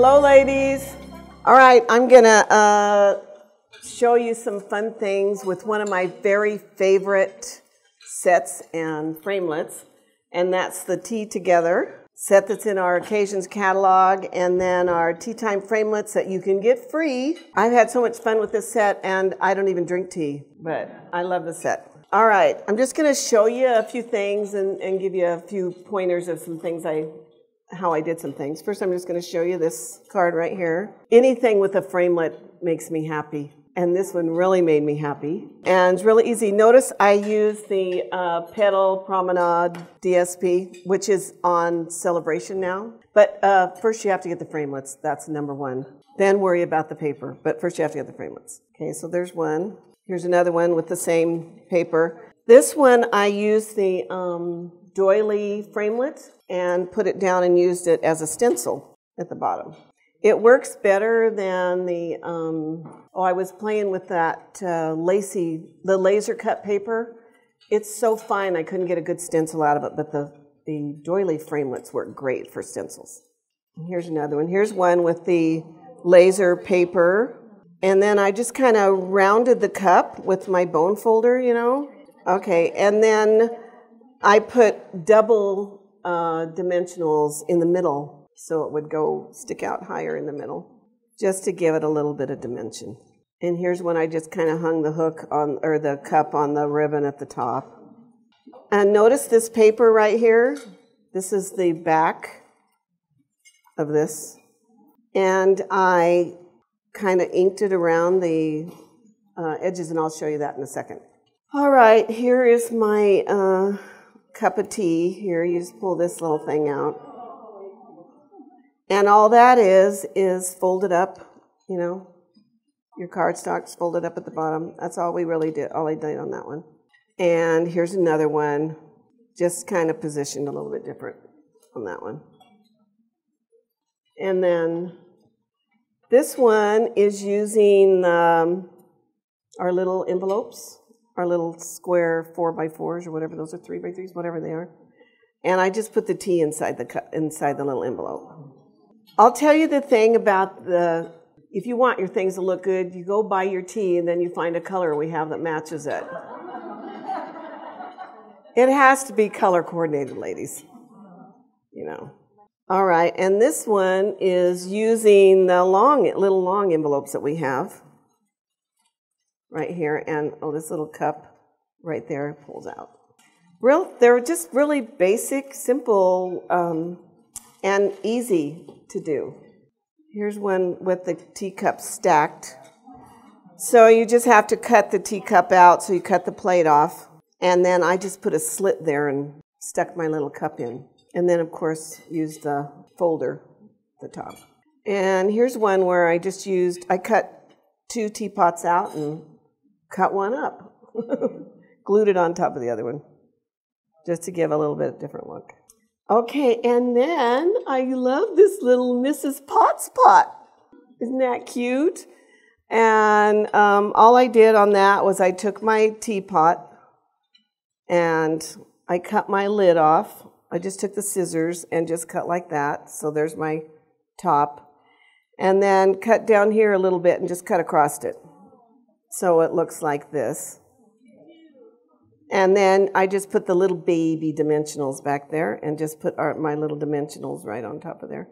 Hello, ladies. All right, I'm gonna show you some fun things with one of my very favorite sets and framelits, and that's the Tea Together set that's in our Occasions catalog, and then our Tea Time Framelits that you can get free. I've had so much fun with this set, and I don't even drink tea, but I love the set. All right, I'm just gonna show you a few things and give you a few pointers of some things how I did some things. First, I'm just gonna show you this card right here. Anything with a framelit makes me happy. And this one really made me happy. And it's really easy. Notice I use the Petal Promenade DSP, which is on Celebration now. But first you have to get the framelits. That's number one. Then worry about the paper. But first you have to get the framelits. Okay, so there's one. Here's another one with the same paper. This one I used the doily framelit and put it down and used it as a stencil at the bottom. It works better than the, I was playing with that the laser cut paper. It's so fine, I couldn't get a good stencil out of it, but the doily framelits work great for stencils. And here's another one. Here's one with the laser paper. And then I just kind of rounded the cup with my bone folder, you know. Okay, and then I put double dimensionals in the middle, so it would stick out higher in the middle, just to give it a little bit of dimension. And here's one I just kind of hung the hook on, or the cup on the ribbon at the top. And notice this paper right here. This is the back of this. And I kind of inked it around the edges, and I'll show you that in a second. All right, here is my cup of tea. Here, you just pull this little thing out. And all that is folded up, you know, your cardstock's folded up at the bottom. That's all we really did, all I did on that one. And here's another one, just kind of positioned a little bit different on that one. And then this one is using our little envelopes, our little square 4x4s or whatever, those are 3x3s, whatever they are. And I just put the tea inside the cup, inside the little envelope. I'll tell you the thing about if you want your things to look good, you go buy your tea and then you find a color we have that matches it. It has to be color coordinated, ladies. You know. All right, and this one is using the little long envelopes that we have right here, and oh, this little cup right there pulls out. They're just really basic, simple, and easy to do. Here's one with the teacup stacked. So you just have to cut the teacup out, so you cut the plate off, and then I just put a slit there and stuck my little cup in. And then, of course, used the folder at the top. And here's one where I just I cut two teapots out and cut one up. Glued it on top of the other one, just to give a little bit of a different look. Okay, and then I love this little Mrs. Potts pot. Isn't that cute? And all I did on that was I took my teapot and I cut my lid off. I just took the scissors and just cut like that. So there's my top. And then cut down here a little bit and just cut across it. So it looks like this. And then I just put the little baby dimensionals back there and just put my little dimensionals right on top of there.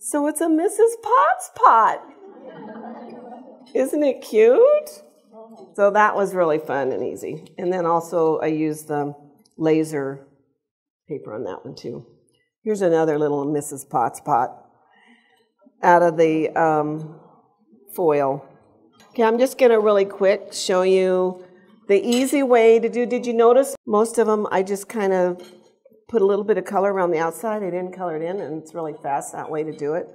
So it's a Mrs. Potts pot. Isn't it cute? So that was really fun and easy. And then also I used the laser paper on that one too. Here's another little Mrs. Potts pot out of the foil. Okay, I'm just gonna really quick show you the easy way to do. Did you notice most of them I just kind of put a little bit of color around the outside. I didn't color it in, and it's really fast that way to do it.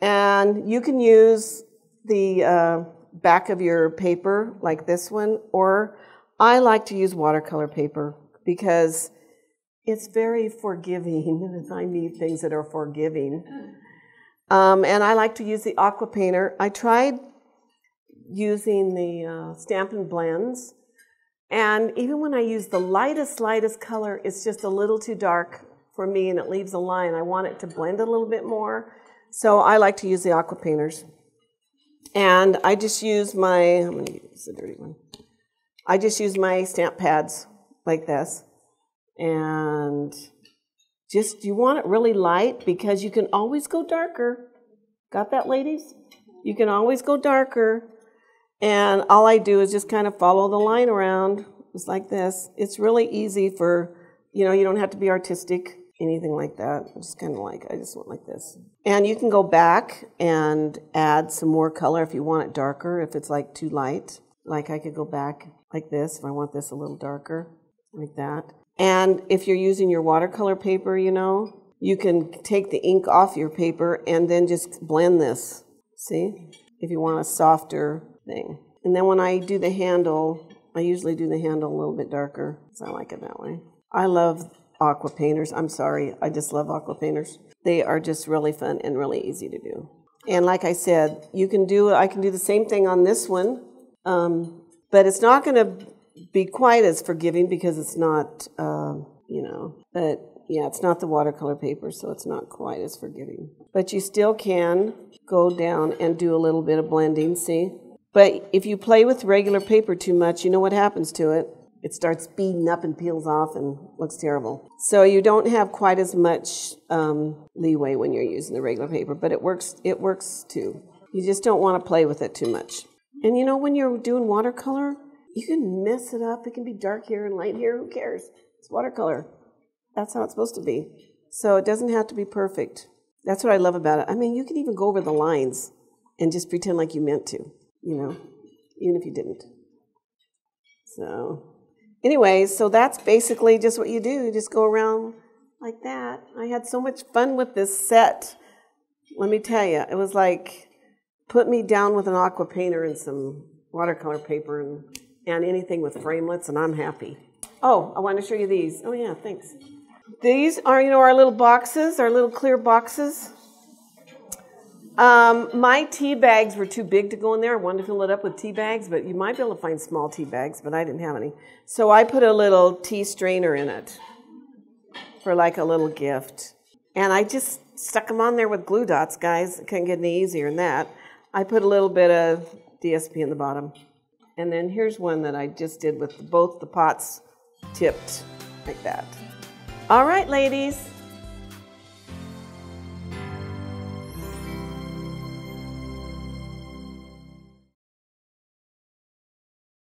And you can use the back of your paper like this one, or I like to use watercolor paper because it's very forgiving. I need things that are forgiving. And I like to use the Aqua Painter. I tried using the Stampin' Blends. And even when I use the lightest color, it's just a little too dark for me and it leaves a line. I want it to blend a little bit more. So I like to use the Aqua Painters. And I just use my, I'm going to use the dirty one. I just use my stamp pads like this. And just, you want it really light because you can always go darker. Got that, ladies? You can always go darker. And all I do is just kind of follow the line around, just like this. It's really easy for, you know, you don't have to be artistic, anything like that. I'm just kind of like, I just went like this. And you can go back and add some more color if you want it darker, if it's like too light. Like I could go back like this if I want this a little darker, like that. And if you're using your watercolor paper, you know, you can take the ink off your paper and then just blend this, see? If you want a softer thing. And then when I do the handle, I usually do the handle a little bit darker because I like it that way. I love Aqua Painters. I'm sorry, I just love Aqua Painters. They are just really fun and really easy to do. And like I said, you can do, I can do the same thing on this one, but it's not going to be quite as forgiving because it's not, you know, but yeah, it's not the watercolor paper, so it's not quite as forgiving. But you still can go down and do a little bit of blending, see? But if you play with regular paper too much, you know what happens to it. It starts beading up and peels off and looks terrible. So you don't have quite as much leeway when you're using the regular paper, but it works too. You just don't want to play with it too much. And you know, when you're doing watercolor, you can mess it up. It can be dark here and light here. Who cares? It's watercolor. That's how it's supposed to be. So it doesn't have to be perfect. That's what I love about it. I mean, you can even go over the lines and just pretend like you meant to, you know, even if you didn't. So anyway, so that's basically just what you do. You just go around like that. I had so much fun with this set. Let me tell you, it was like, put me down with an Aqua Painter and some watercolor paper and anything with framelits, and I'm happy. Oh, I want to show you these. Oh yeah, thanks. These are, you know, our little boxes, our little clear boxes. My tea bags were too big to go in there. I wanted to fill it up with tea bags, but you might be able to find small tea bags, but I didn't have any. So I put a little tea strainer in it for like a little gift. And I just stuck them on there with glue dots, guys. It couldn't get any easier than that. I put a little bit of DSP in the bottom. And then here's one that I just did with both the pots tipped like that. All right, ladies.